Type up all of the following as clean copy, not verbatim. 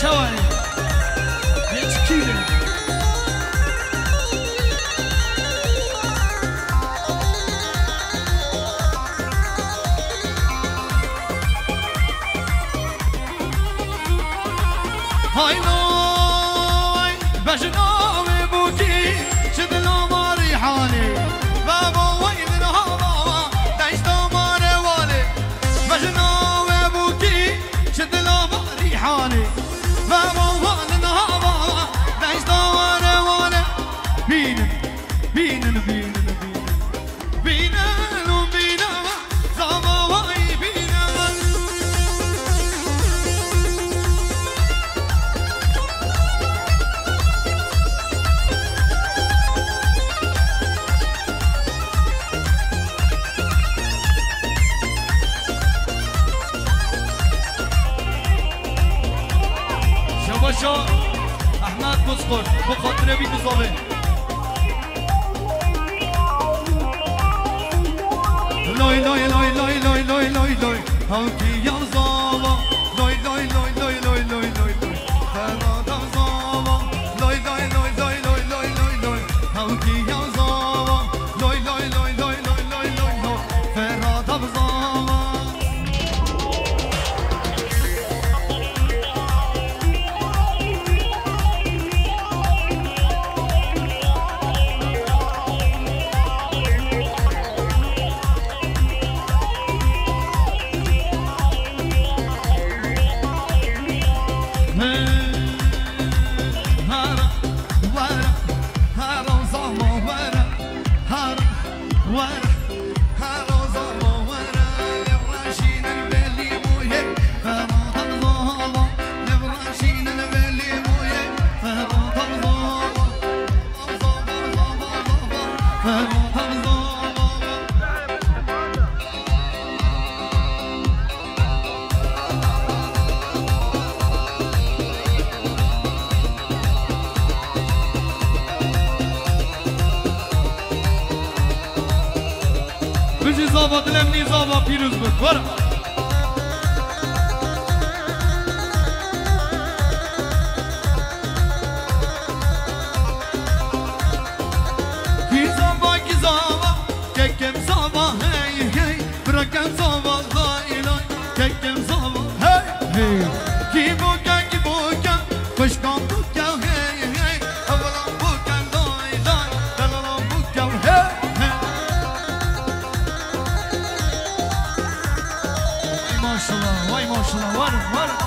time. Let's kill it. I know, I know. احمد بسخور بخاطر بی دوزاله لای لای لای لای لای لای لای لای هم کی یازاوا لای لای لای لای لای لای لای تنا دازاوا لای لای لای لای لای لای لای لای هم کی یازاوا لای لای لای لای لای لای لای لای تنا دازاوا زابا دلم نی زابا پیروز بود برو کی زابا ککم زابا هی هی برکم زابا زایلای ککم زابا هی هی کی بوکن کی بوکن خوشگام بوکن هی هی اولام بوکن دای دای دلالام بوکن هی وای ماشاءالله وارد وارد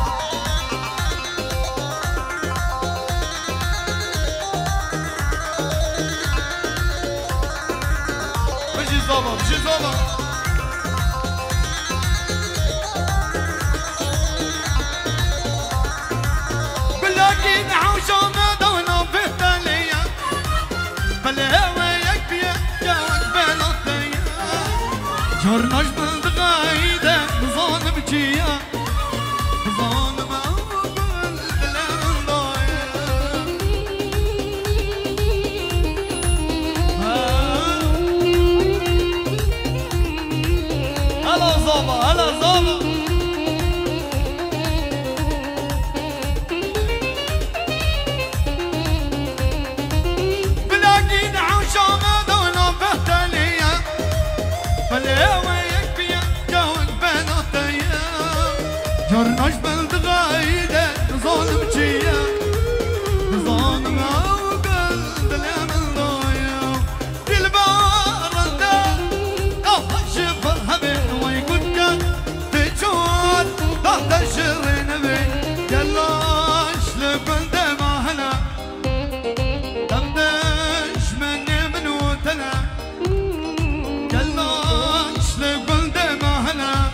بجي زابا بجي زابا بلاكي نحوشة مدونة في التالية بالهوى يكفي جاك بلطية جرناش بالدغايدة بظن بجية جرناش بالدغايدة ظالم جيا ظالم عوقل دلام الضايا دلبار تحت الشفر هبين ويكون كان تجوان تحت الشرين بين جلاش لكل دما هلا تمدش مني من وتلا جلاش لكل دما هلا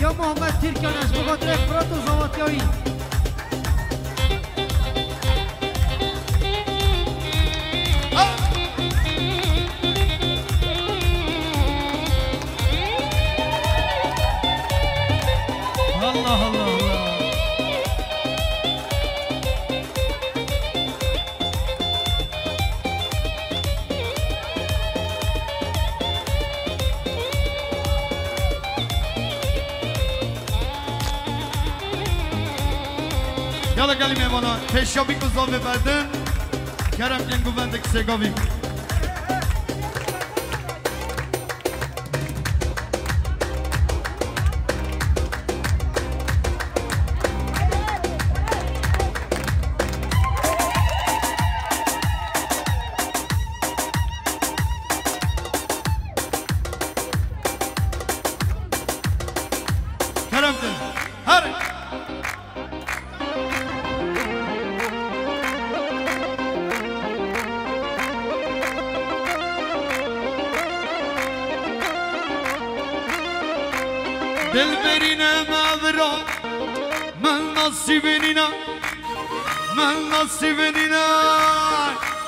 يا محمد تركي أنا أشبه قدرك فرطو زواتيوي الله الله الله. یالا گلی میوانا پیشابی گذاب ببرده کرم گنگو بنده کسی گاوی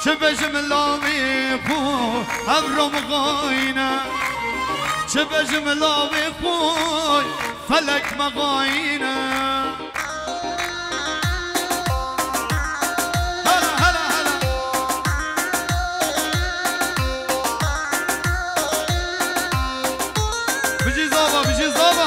چه بجم لابی خوی فلک مقاینه هلا هلا هلا بجی زابا بجی زابا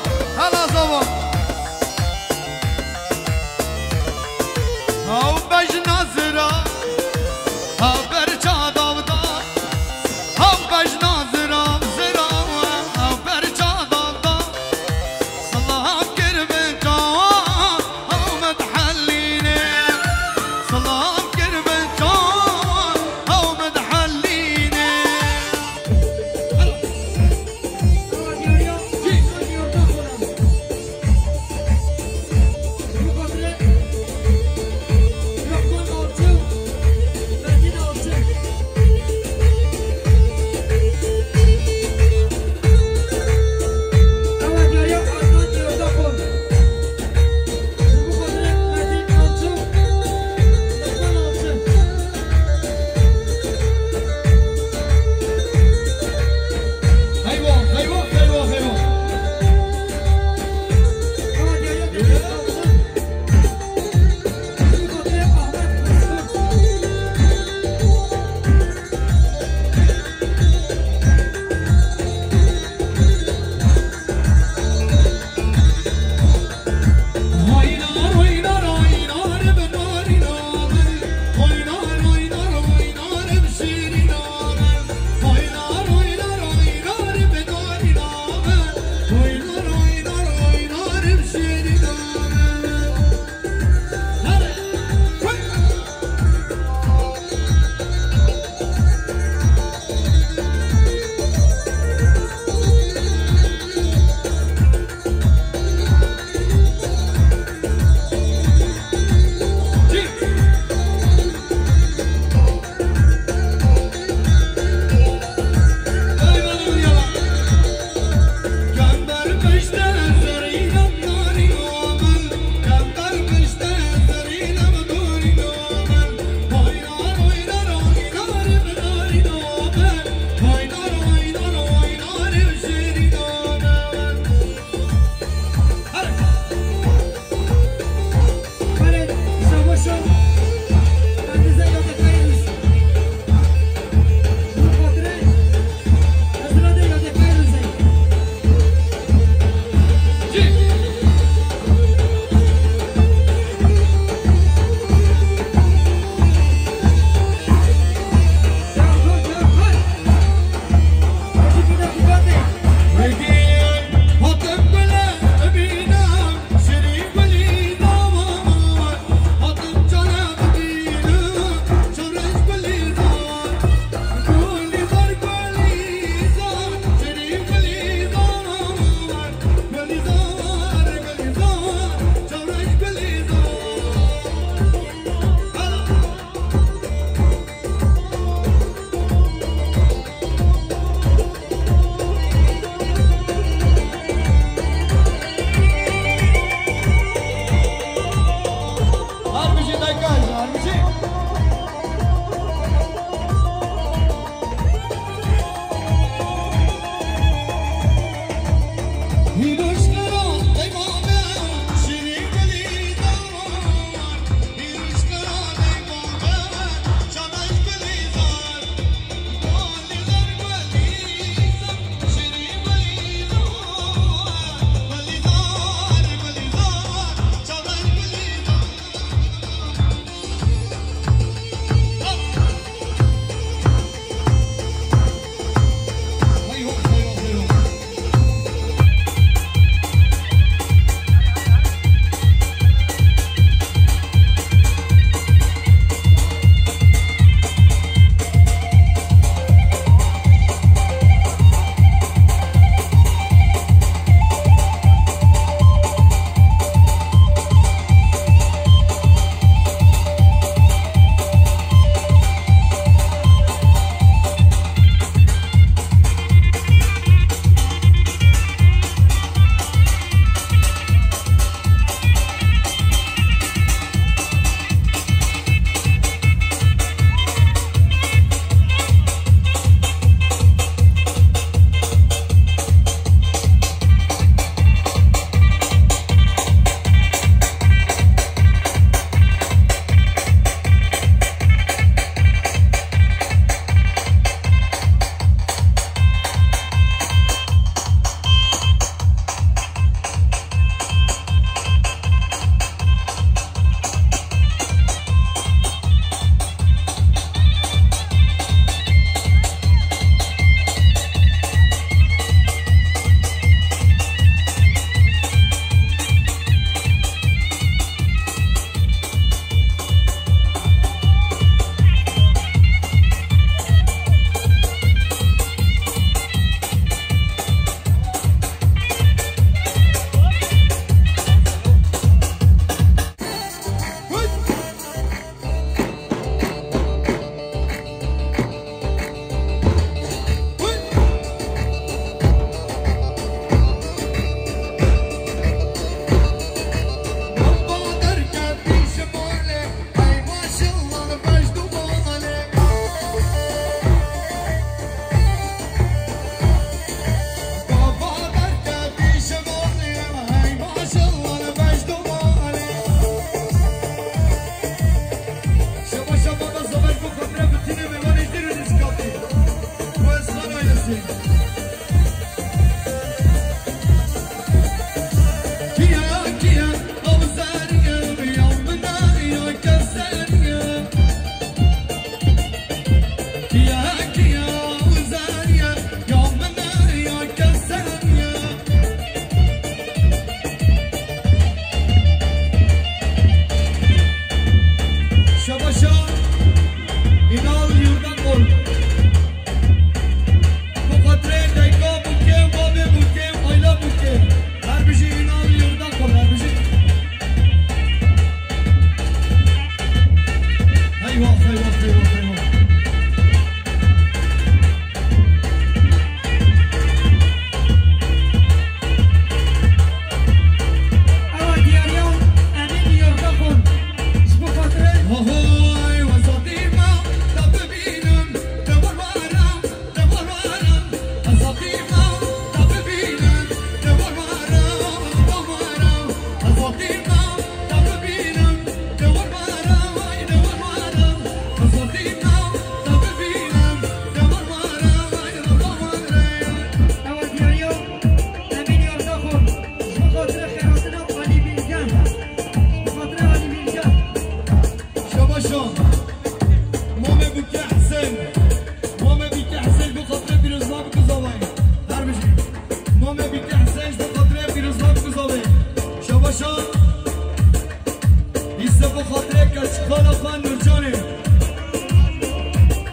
سبو خاطره کش خالا خان نورجانه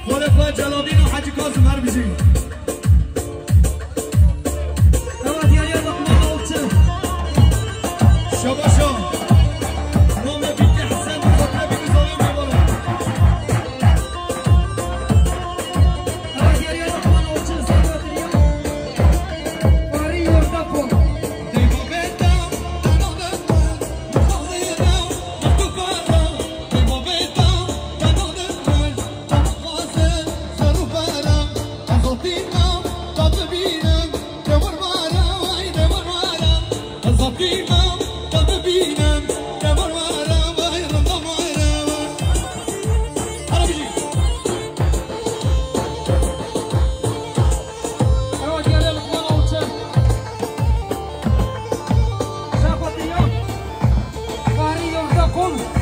خالا خان جلالدین و حاجی کاظم هر بیزی Come